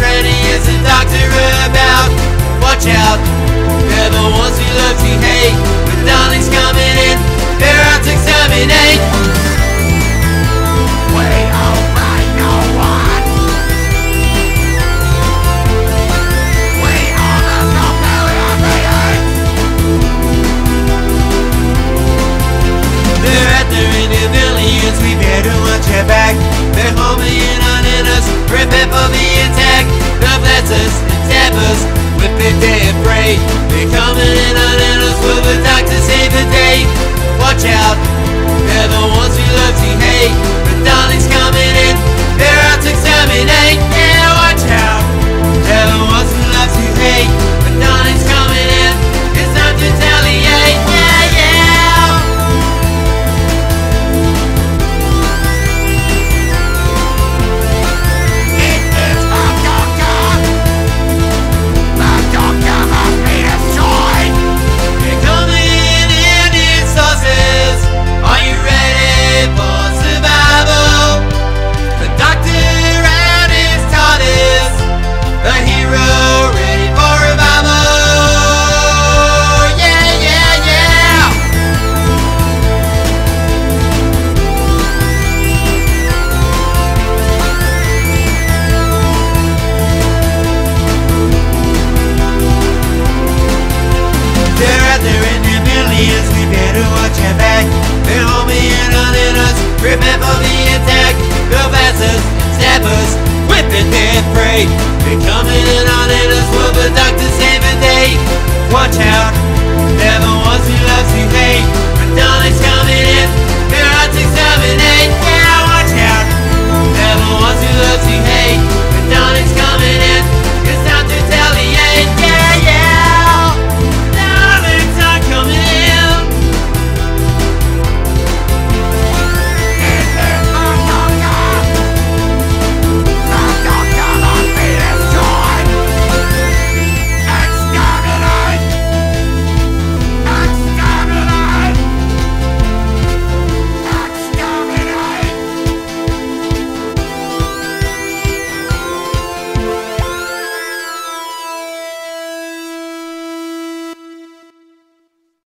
Freddy is a doctor about. Watch out, whoever wants to love you hate, but darling's coming in, they're out to exterminate. We all find no one. We are the company of the earth. They're out there in the millions, we better watch our back. They're homing in on us, prepare for the attack. They'll bless us and stab us with the day of prey. They're coming in on us for the doctor save the day. Watch out, they're the ones we love to hate, but darling's coming in, they're out to exterminate. Yeah, watch out, they're the ones we love to hate, but darling's coming in, it's time to retaliate. Yeah, yeah. Remember the attack, they'll pass us and stab us with the dead prey. They're coming in on us for the doctor save the day. Watch out, they're the ones who love you hate, but darling's coming in.